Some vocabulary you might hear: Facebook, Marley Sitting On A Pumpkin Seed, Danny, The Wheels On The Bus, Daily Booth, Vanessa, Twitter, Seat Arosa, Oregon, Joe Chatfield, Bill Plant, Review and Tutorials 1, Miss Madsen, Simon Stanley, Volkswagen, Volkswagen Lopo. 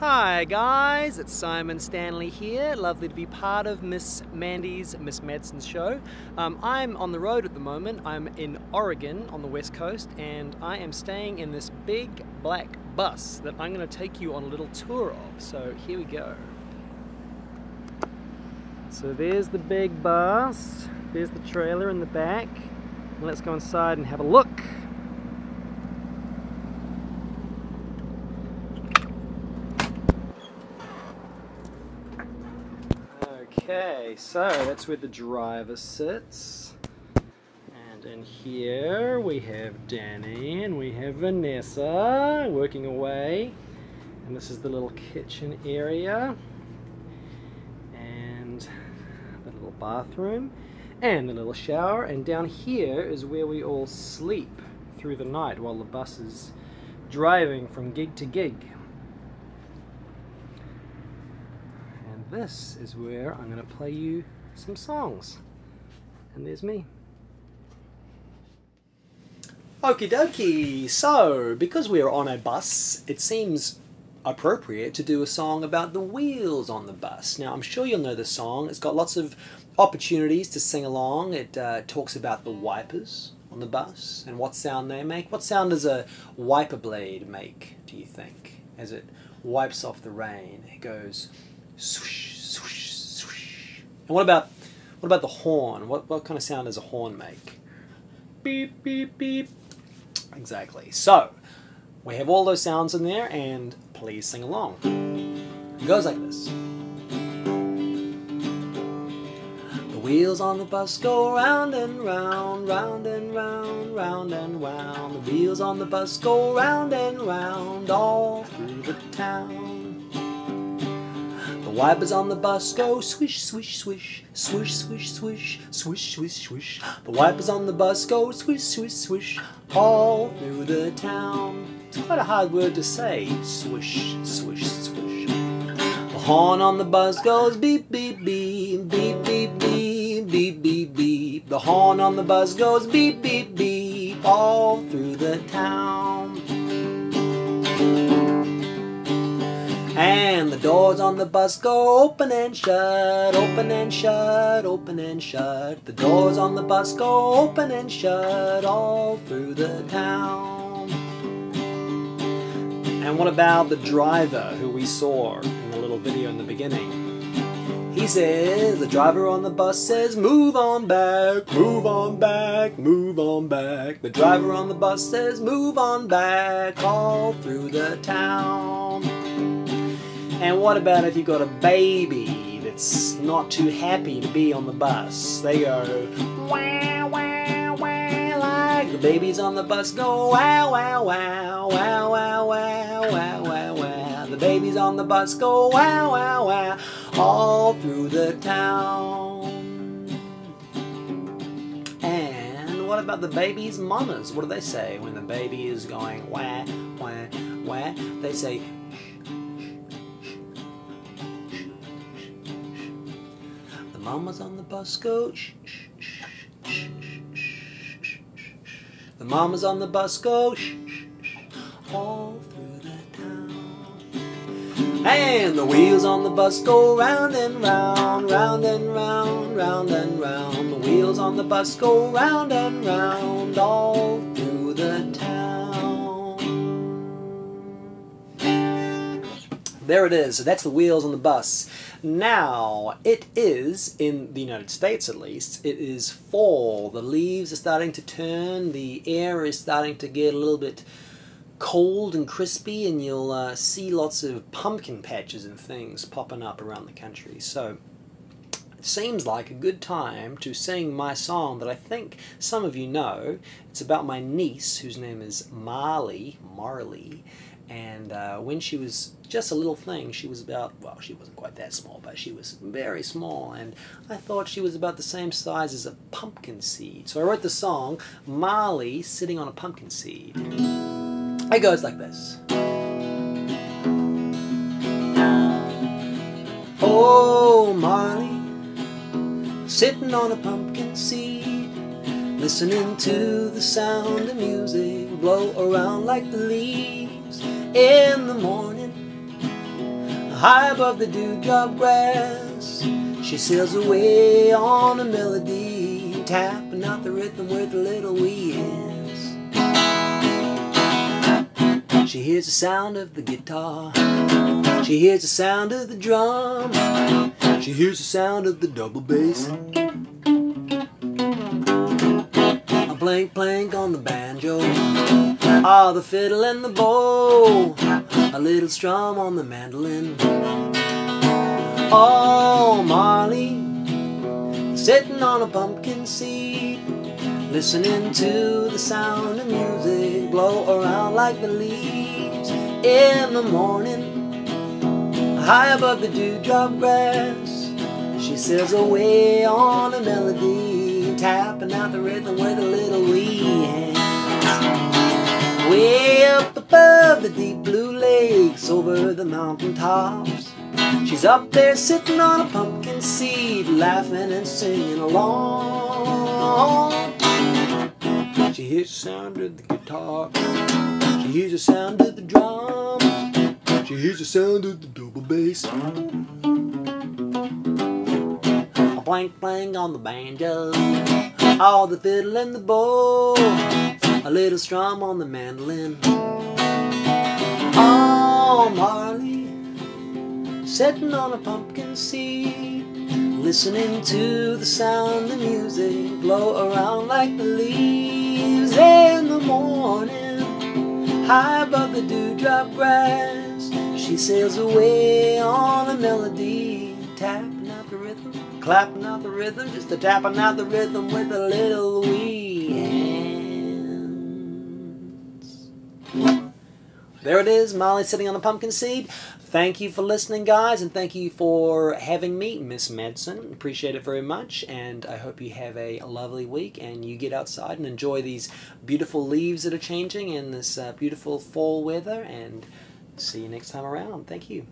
Hi guys, it's Simon Stanley here. Lovely to be part of Miss Madsen's show. I'm on the road at the moment. I'm in Oregon on the west coast, and I am staying in this big black bus that I'm going to take you on a little tour of. So here we go. So there's the big bus. There's the trailer in the back. Let's go inside and have a look. Okay, so that's where the driver sits, and in here we have Danny and we have Vanessa working away, and this is the little kitchen area and the little bathroom and the little shower, and down here is where we all sleep through the night while the bus is driving from gig to gig. This is where I'm going to play you some songs. And there's me. Okie dokie! So, because we are on a bus, it seems appropriate to do a song about the wheels on the bus. Now, I'm sure you'll know the song. It's got lots of opportunities to sing along. It talks about the wipers on the bus and what sound they make. What sound does a wiper blade make, do you think? As it wipes off the rain, it goes swoosh, swoosh, swoosh. And what about the horn? What kind of sound does a horn make? Beep, beep, beep. Exactly. So, we have all those sounds in there, and please sing along. It goes like this. The wheels on the bus go round and round, round and round, round and round. The wheels on the bus go round and round all through the town. The wipers on the bus go swish, swish, swish, swish, swish, swish, swish, swish, swish. The wipers on the bus go swish, swish, swish, all through the town. It's quite a hard word to say, swish, swish, swish. The horn on the bus goes beep, beep, beep, beep, beep, beep, beep, beep, beep. The horn on the bus goes beep, beep, beep, all through the town. And the doors on the bus go open and shut, open and shut, open and shut. The doors on the bus go open and shut all through the town. And what about the driver who we saw in the little video in the beginning? He says, the driver on the bus says, move on back, move on back, move on back. The driver on the bus says, move on back all through the town. And what about if you've got a baby that's not too happy to be on the bus? They go wah, wah, wah, like the babies on the bus go wow, wow, wow, wow, wow, wow, wow, wow, wow. The babies on the bus go wow, wow, wow, all through the town. And what about the baby's mamas? What do they say when the baby is going wah, wah, wah? They say, mamas on the bus go shh, shh, shh, shh, shh. The mamas on the bus go shh, shh, shh, all through the town. And the wheels on the bus go round and round, round and round, round and round. The wheels on the bus go round and round all through the town. There it is. So that's the wheels on the bus. Now, it is, in the United States at least, it is fall. The leaves are starting to turn, the air is starting to get a little bit cold and crispy, and you'll see lots of pumpkin patches and things popping up around the country. So, it seems like a good time to sing my song that I think some of you know. It's about my niece, whose name is Marley. And when she was just a little thing, she was about, well, she wasn't quite that small, but she was very small, and I thought she was about the same size as a pumpkin seed. So I wrote the song, Marley Sitting on a Pumpkin Seed. It goes like this. Oh, Marley, sitting on a pumpkin seed, listening to the sound of music blow around like the leaves. In the morning, high above the dewdrop grass. She sails away on a melody, tapping out the rhythm with a little wee hands. She hears the sound of the guitar, she hears the sound of the drum, she hears the sound of the double bass, a blank blank on the banjo, ah, the fiddle and the bow, a little strum on the mandolin. Oh, Marley, sitting on a pumpkin seed, listening to the sound of music blow around like the leaves. In the morning, high above the dewdrop grass, she sails away on a melody, tapping out the rhythm with a little wee hand. Way up above the deep blue lakes, over the mountain tops, she's up there sitting on a pumpkin seed, laughing and singing along. She hears the sound of the guitar, she hears the sound of the drum, she hears the sound of the double bass, a blank blank on the banjo, all the fiddle and the bow, a little strum on the mandolin. Oh, Marley, sitting on a pumpkin seed, listening to the sound of music blow around like the leaves. In the morning, high above the dewdrop grass, she sails away on a melody, tapping out the rhythm, clapping out the rhythm, just a tapping out the rhythm with a little wee hands. There it is, Marley Sitting on a Pumpkin Seed. Thank you for listening, guys, and thank you for having me, Miss Madsen. Appreciate it very much, and I hope you have a lovely week and you get outside and enjoy these beautiful leaves that are changing in this beautiful fall weather, and see you next time around. Thank you.